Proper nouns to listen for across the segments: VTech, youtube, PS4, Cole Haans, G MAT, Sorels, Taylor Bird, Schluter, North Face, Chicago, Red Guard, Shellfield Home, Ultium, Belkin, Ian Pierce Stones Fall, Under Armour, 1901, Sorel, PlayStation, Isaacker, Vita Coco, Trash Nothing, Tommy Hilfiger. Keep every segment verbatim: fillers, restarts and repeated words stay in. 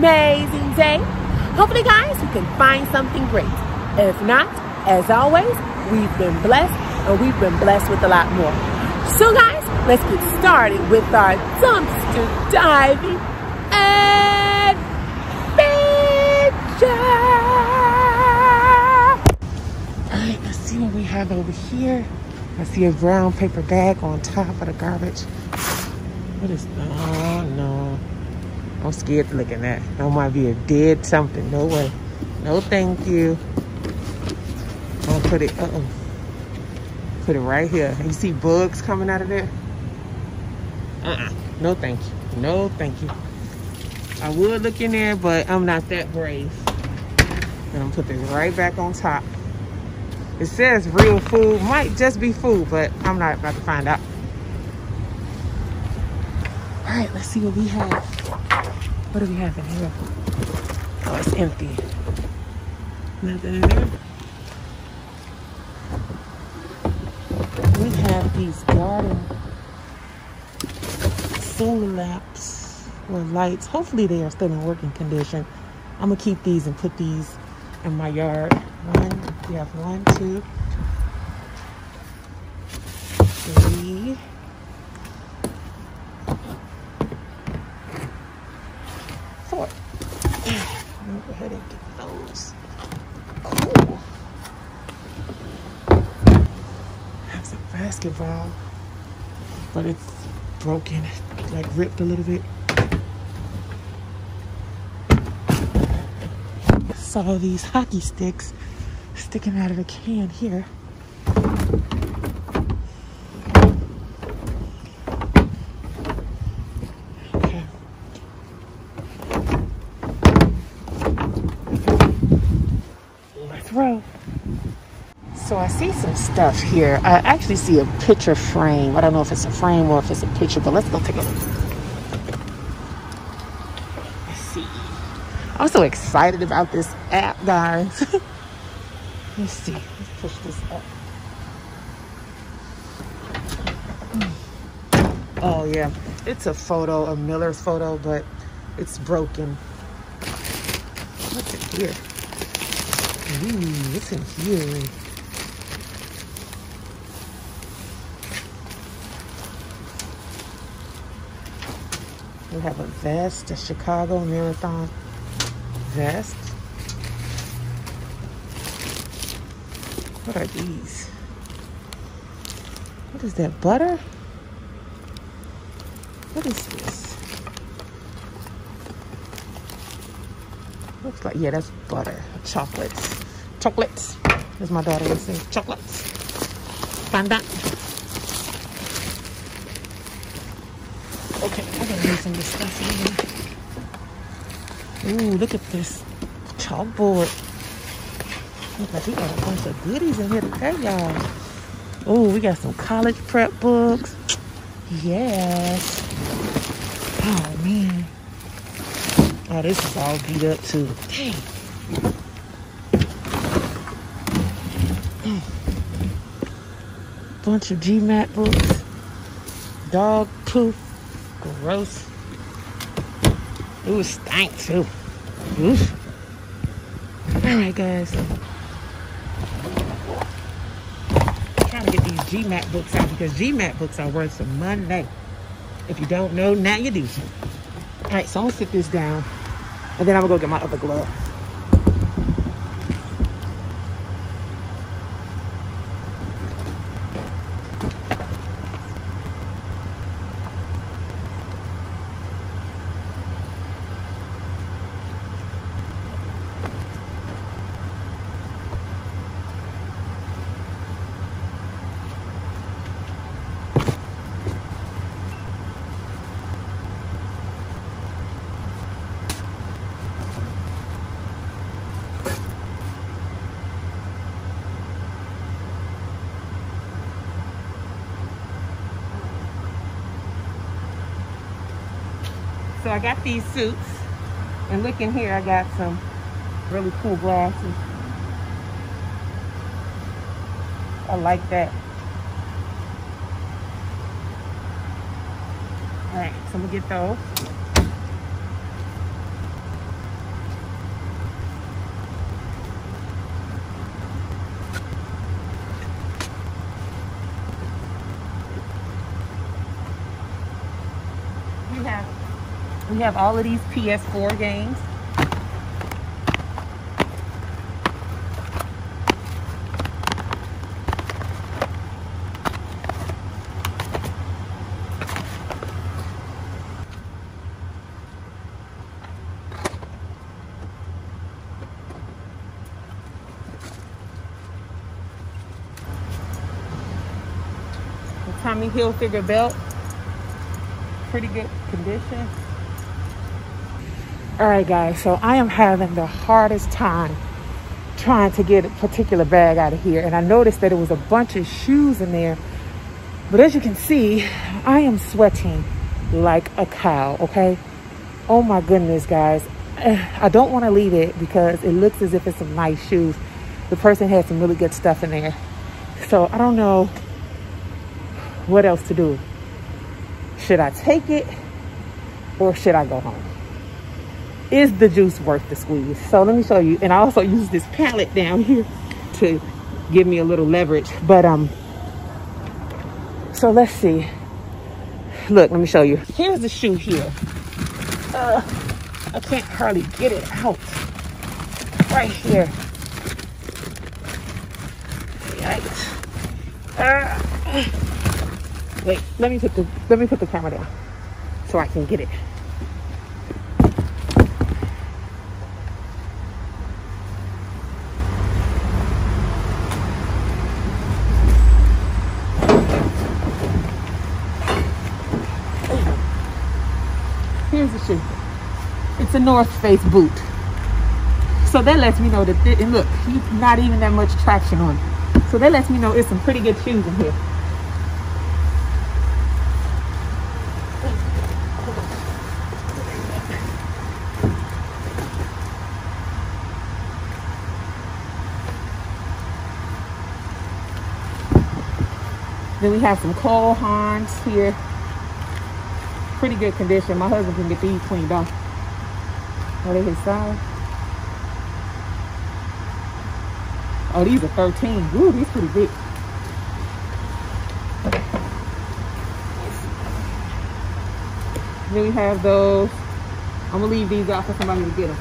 amazing day. Hopefully, guys, you can find something great. If not, as always, we've been blessed, and we've been blessed with a lot more. So, guys, let's get started with our dumpster diving adventure. All right, let's see what we have over here. I see a brown paper bag on top of the garbage. What is, oh no. I'm scared to look at that. That might be a dead something. No way. No thank you. I'll put it, uh-oh. Put it right here. You see bugs coming out of there? Uh-uh. No thank you. No thank you. I would look in there, but I'm not that brave. And I'm gonna put this right back on top. It says real food. Might just be food, but I'm not about to find out. All right, let's see what we have. What do we have in here? Oh, it's empty. Nothing in there. We have these garden solar lamps or lights. Hopefully they are still in working condition. I'm gonna keep these and put these in my yard. One, we have one, two, three. Basketball, but it's broken, like ripped a little bit. Saw these hockey sticks sticking out of the can here. Okay. Let's roll. So I see some stuff here. I actually see a picture frame. I don't know if it's a frame or if it's a picture, but let's go take a look. Let's see. I'm so excited about this app, guys. Let's see. Let's push this up. Oh, yeah. It's a photo, a Miller's photo, but it's broken. What's in here? Ooh, what's in here? We have a vest, a Chicago Marathon vest. What are these? What is that, butter? What is this? Looks like, yeah, that's butter. Chocolates. Chocolates, as my daughter would say. Chocolates. Fondant. Okay, I gotta do some of this stuff in here. Ooh, look at this chalkboard. Look like we got a bunch of goodies in here today, y'all. Ooh, we got some college prep books. Yes. Oh, man. Oh, this is all beat up, too. Dang. Bunch of G MAT books. Dog poof. Gross. Ooh, stank too. Oof. Alright, guys. I'm trying to get these G MAT books out because G MAT books are worth some money. If you don't know, now you do. Alright, so I'm gonna sit this down and then I'm gonna go get my other glove. So I got these suits, and look in here, I got some really cool glasses. I like that. All right, so I'm gonna get those. You have all of these P S four games. Tommy Hilfiger belt, pretty good condition. All right guys, so I am having the hardest time trying to get a particular bag out of here, and I noticed that it was a bunch of shoes in there, but as you can see, I am sweating like a cow, okay? Oh my goodness guys, I don't want to leave it because it looks as if it's some nice shoes. The person had some really good stuff in there, so I don't know what else to do. Should I take it or should I go home? Is the juice worth the squeeze? So let me show you. And I also use this pallet down here to give me a little leverage. But um, so let's see. Look, let me show you. Here's the shoe here. Uh, I can't hardly get it out. Right here. Yikes. Uh, Wait, let me put the let me put the camera down so I can get it. Here's the shoe. It's a North Face boot. So that lets me know that this, and look, not even that much traction on it. So that lets me know it's some pretty good shoes in here. Then we have some Cole Haans here. Pretty good condition. My husband can get these cleaned off. Are they his size? Oh, these are thirteen. Ooh, these pretty big. Then we have those. I'm gonna leave these out for somebody to get them.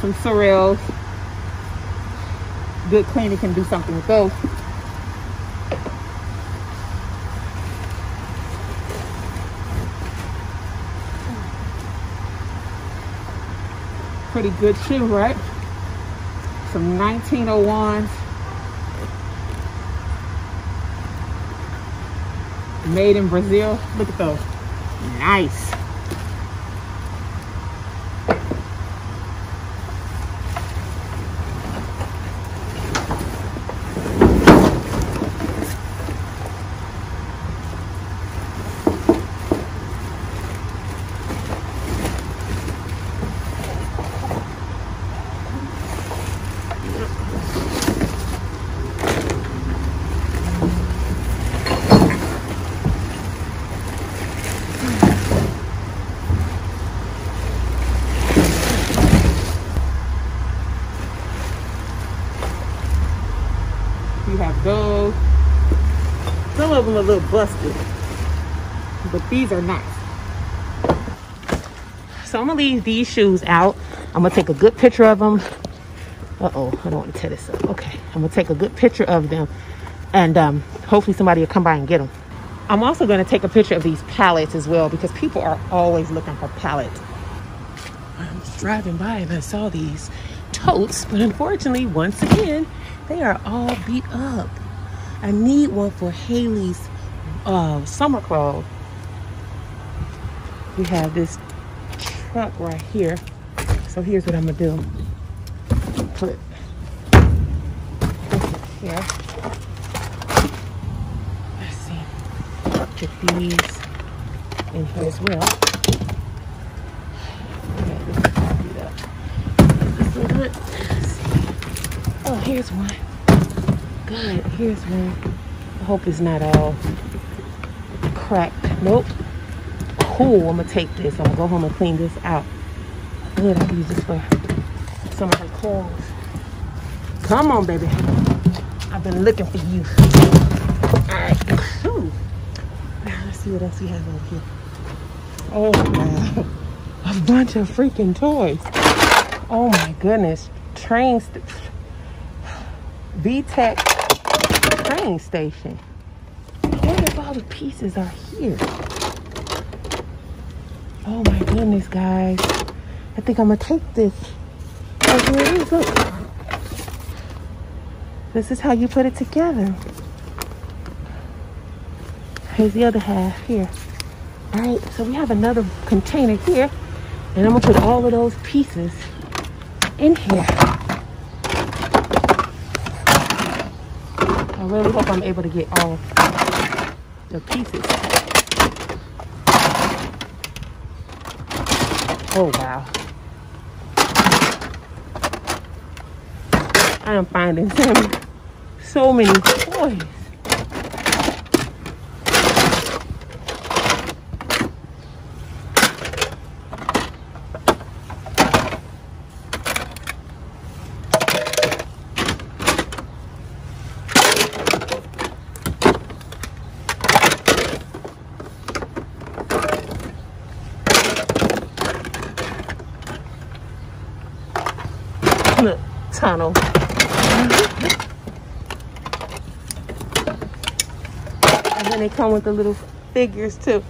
Some Sorels. Good cleaning can do something with those. Pretty good shoe, right? Some nineteen oh ones. Made in Brazil. Look at those. Nice. Those, some of them are a little busted, but these are nice. So I'm gonna leave these shoes out. I'm gonna take a good picture of them. Uh-oh, I don't want to tear this up. Okay, I'm gonna take a good picture of them, and um hopefully somebody will come by and get them. I'm also going to take a picture of these pallets as well, because people are always looking for pallets. I'm driving by and I saw these totes, but unfortunately, once again, they are all beat up. I need one for Haley's uh, summer clothes. We have this truck right here. So here's what I'm gonna do. Put this here. Let's see. Put these in here as well. Okay, this is all beat up. This will do it. Oh, here's one. Good, here's one. I hope it's not all cracked. Nope. Cool, I'm gonna take this. I'm gonna go home and clean this out. Good, I can use this for some of her clothes. Come on, baby. I've been looking for you. Alright. Ooh. Let's see what else we have over here. Oh wow. A bunch of freaking toys. Oh my goodness. Train st VTech train station. What if all the pieces are here? Oh my goodness, guys. I think I'm gonna take this. Oh, here it is. Look. This is how you put it together. Here's the other half here. All right, so we have another container here, and I'm gonna put all of those pieces in here. I really hope I'm able to get all the pieces. Oh wow. I am finding so many, so many toys. Look, tunnel. And then they come with the little figures too.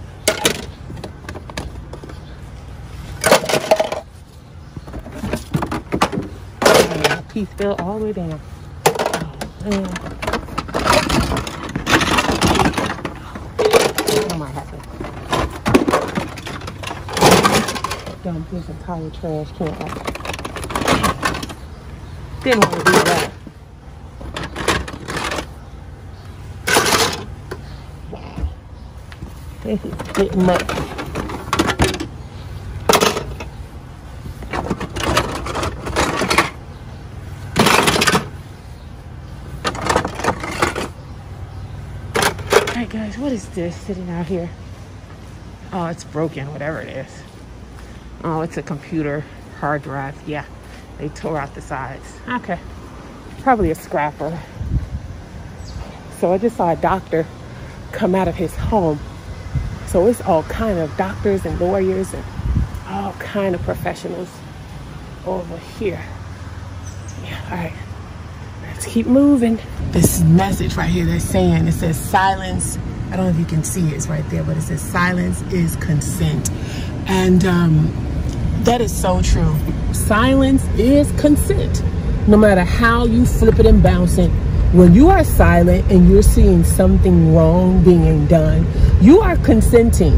And piece fell all the way down. Oh, man. What might happen? Dump this entire trash can out. Didn't want to do that. This is getting much. Alright guys, what is this sitting out here? Oh, it's broken, whatever it is. Oh, it's a computer hard drive. Yeah, they tore out the sides. Okay, probably a scrapper. So I just saw a doctor come out of his home. So it's all kind of doctors and lawyers and all kind of professionals over here. Yeah, all right, let's keep moving. This message right here, they're saying, it says silence. I don't know if you can see it, it's right there, but it says silence is consent. And um, that is so true. Silence is consent. No matter how you flip it and bounce it, when you are silent and you're seeing something wrong being done, you are consenting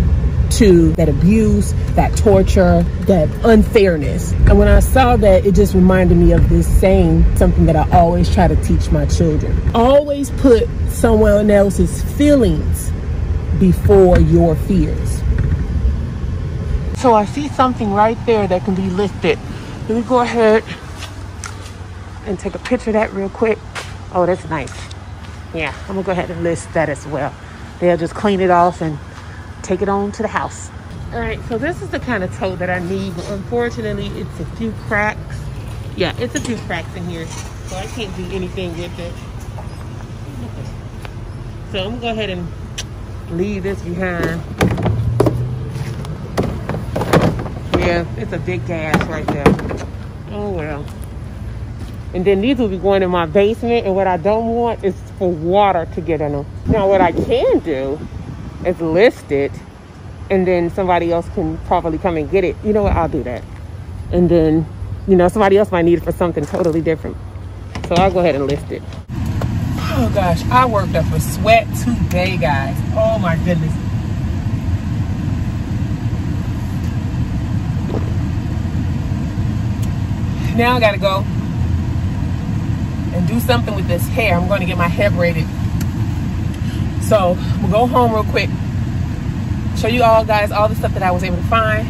to that abuse, that torture, that unfairness. And when I saw that, it just reminded me of this saying, something that I always try to teach my children. Always put someone else's feelings before your fears. So I see something right there that can be lifted. Let me go ahead and take a picture of that real quick. Oh, that's nice. Yeah, I'm gonna go ahead and list that as well. They'll just clean it off and take it on to the house. All right, so this is the kind of tote that I need, but unfortunately, it's a few cracks. Yeah, it's a few cracks in here, so I can't do anything with it. So I'm gonna go ahead and leave this behind. Yeah, it's a big gash right there. Oh, well. And then these will be going in my basement, and what I don't want is for water to get in them. Now what I can do is list it, and then somebody else can probably come and get it. You know what, I'll do that. And then, you know, somebody else might need it for something totally different. So I'll go ahead and list it. Oh gosh, I worked up a sweat today, guys. Oh my goodness. Now I gotta go and do something with this hair. I'm going to get my hair braided. So I'm gonna go home real quick, show you all guys all the stuff that I was able to find,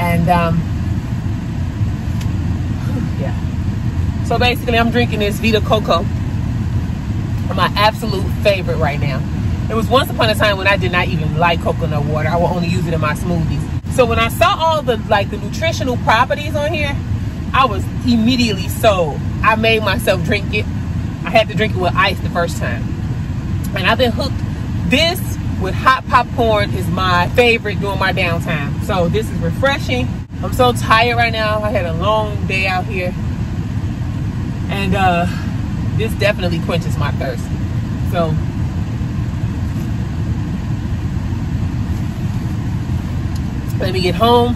and um, yeah. So basically, I'm drinking this Vita Coco, my absolute favorite right now. It was once upon a time when I did not even like coconut water. I would only use it in my smoothies. So when I saw all the like the nutritional properties on here, I was immediately sold. I made myself drink it. I had to drink it with ice the first time. and I've been hooked. This with hot popcorn is my favorite during my downtime. So this is refreshing. I'm so tired right now. I had a long day out here, and uh, this definitely quenches my thirst. So let me get home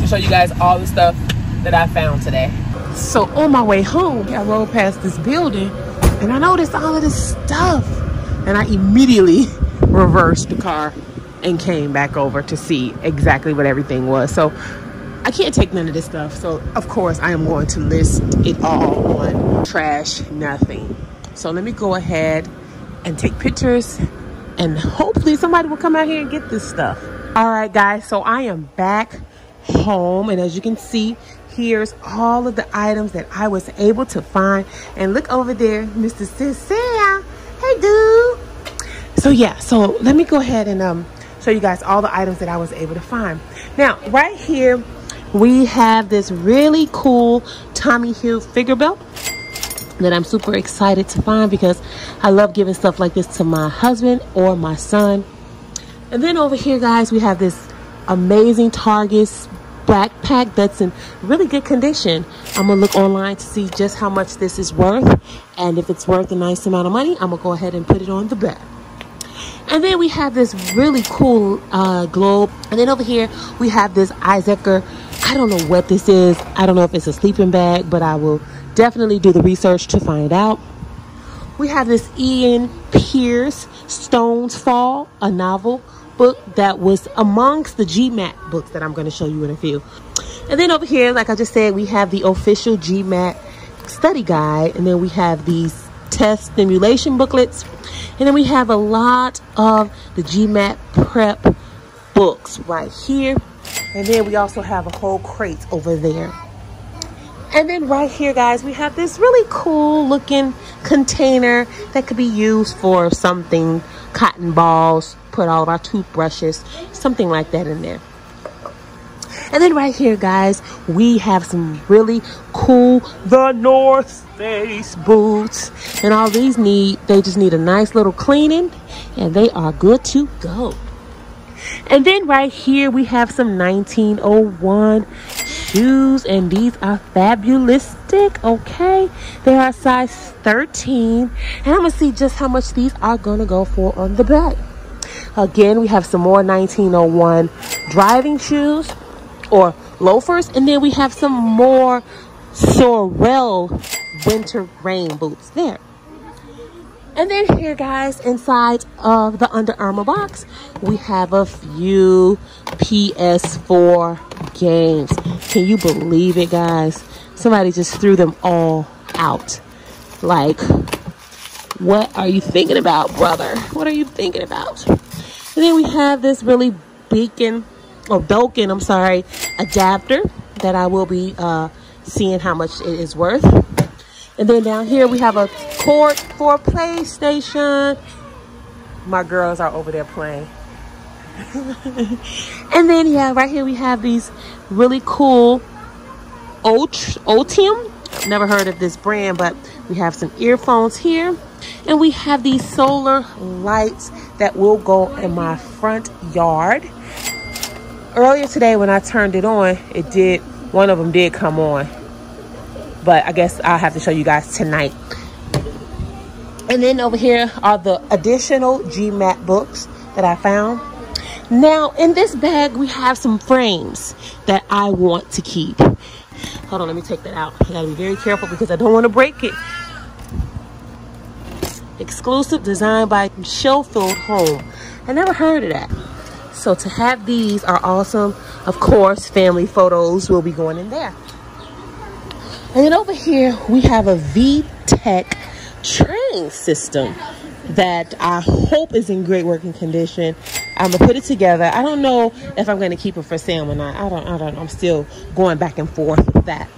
to show you guys all the stuff that I found today. So on my way home, I rode past this building and I noticed all of this stuff, and I immediately reversed the car and came back over to see exactly what everything was. So I can't take none of this stuff. So of course I am going to list it all on Trash Nothing. So let me go ahead and take pictures, and hopefully somebody will come out here and get this stuff. All right guys, so I am back home, and as you can see, here's all of the items that I was able to find. And look over there, Mister Sincere. Hey dude. So yeah, so let me go ahead and um show you guys all the items that I was able to find. Now right here we have this really cool Tommy Hilfiger belt that I'm super excited to find, because I love giving stuff like this to my husband or my son. And then over here guys, we have this amazing Target backpack that's in really good condition. I'm gonna look online to see just how much this is worth, and if it's worth a nice amount of money, I'm gonna go ahead and put it on the back. And then we have this really cool uh, globe. And then over here, we have this Isaacker. I don't know what this is. I don't know if it's a sleeping bag, but I will definitely do the research to find out. We have this Ian Pierce Stones Fall, a novel book that was amongst the G MAT books that I'm going to show you in a few. And then over here, like I just said, we have the official G MAT study guide. And then we have these test stimulation booklets, and then we have a lot of the G MAT prep books right here. And then we also have a whole crate over there. And then right here guys, we have this really cool looking container that could be used for something, cotton balls, put all of our toothbrushes, something like that in there. And then right here guys, we have some really cool the North Face boots, and all these need they just need a nice little cleaning and they are good to go. And then right here we have some nineteen oh one shoes, and these are fabulistic. Okay, they are size thirteen, and I'm gonna see just how much these are gonna go for on the back. Again, we have some more nineteen oh one driving shoes or loafers, and then we have some more Sorel winter rain boots there. And then here guys, inside of the Under Armour box, we have a few P S four games. Can you believe it guys? Somebody just threw them all out. Like, what are you thinking about, brother? What are you thinking about? And then we have this really beacon or Belkin, I'm sorry, adapter that I will be uh, seeing how much it is worth. And then down here we have a cord for PlayStation. My girls are over there playing. And then yeah, right here we have these really cool Ultium. Never heard of this brand, but we have some earphones here. And we have these solar lights that will go in my front yard. Earlier today when I turned it on, it did, one of them did come on, but I guess I'll have to show you guys tonight. And then over here are the additional G MAT books that I found. Now in this bag we have some frames that I want to keep. Hold on, let me take that out. I gotta be very careful because I don't want to break it. Exclusive, designed by Shellfield Home. I never heard of that. So to have these are awesome. Of course, family photos will be going in there. And then over here, we have a VTech train system that I hope is in great working condition. I'm gonna put it together. I don't know if I'm gonna keep it for sale or not. I don't, I don't, I'm still going back and forth with that.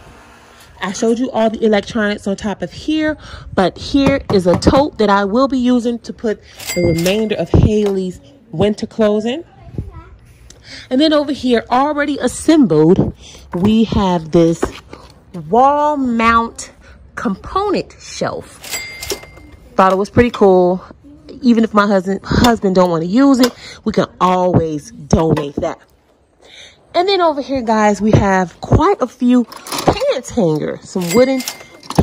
I showed you all the electronics on top of here, but here is a tote that I will be using to put the remainder of Haley's winter clothes in. And then over here, already assembled, we have this wall mount component shelf. Thought it was pretty cool. even if my husband husband don't want to use it, we can always donate that. And then over here, guys, we have quite a few pants hangers, some wooden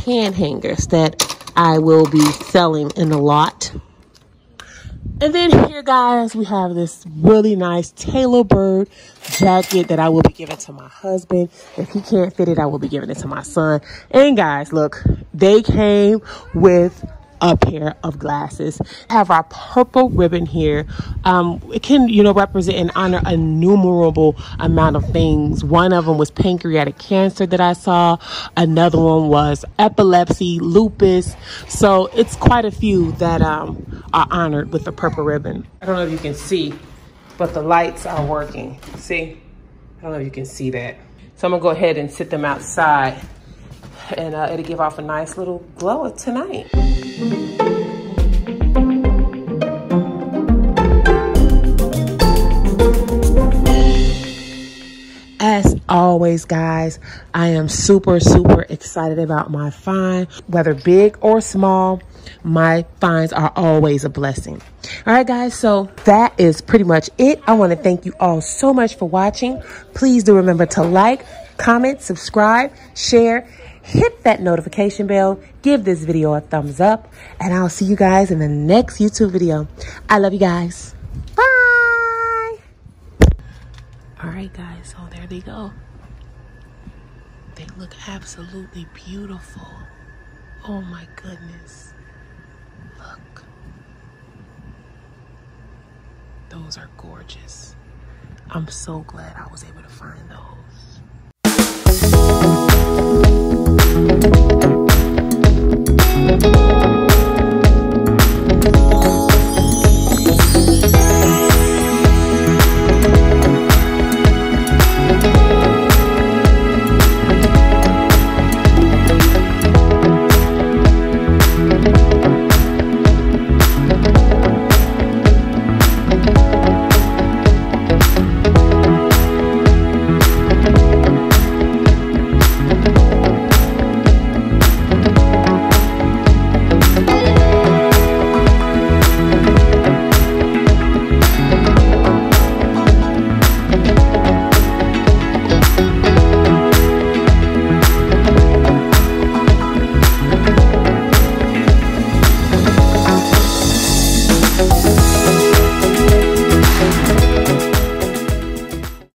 can hangers that I will be selling in a lot. And then here, guys, we have this really nice Taylor Bird jacket that I will be giving to my husband. If he can't fit it, I will be giving it to my son. And guys, look, they came with a pair of glasses. Have our purple ribbon here. Um, it can, you know, represent and honor innumerable amount of things. One of them was pancreatic cancer that I saw. Another one was epilepsy, lupus. So it's quite a few that um, are honored with the purple ribbon. I don't know if you can see, but the lights are working. See? I don't know if you can see that. So I'm gonna go ahead and sit them outside, and uh, it'll give off a nice little glow of tonight. As always, guys, I am super, super excited about my find. Whether big or small, my finds are always a blessing. All right, guys, so that is pretty much it. I want to thank you all so much for watching. Please do remember to like, comment, subscribe, share, hit that notification bell, give this video a thumbs up, and I'll see you guys in the next YouTube video. I love you guys. Bye. All right, guys, so there they go. They look absolutely beautiful. Oh my goodness. Look. Those are gorgeous. I'm so glad I was able to find those.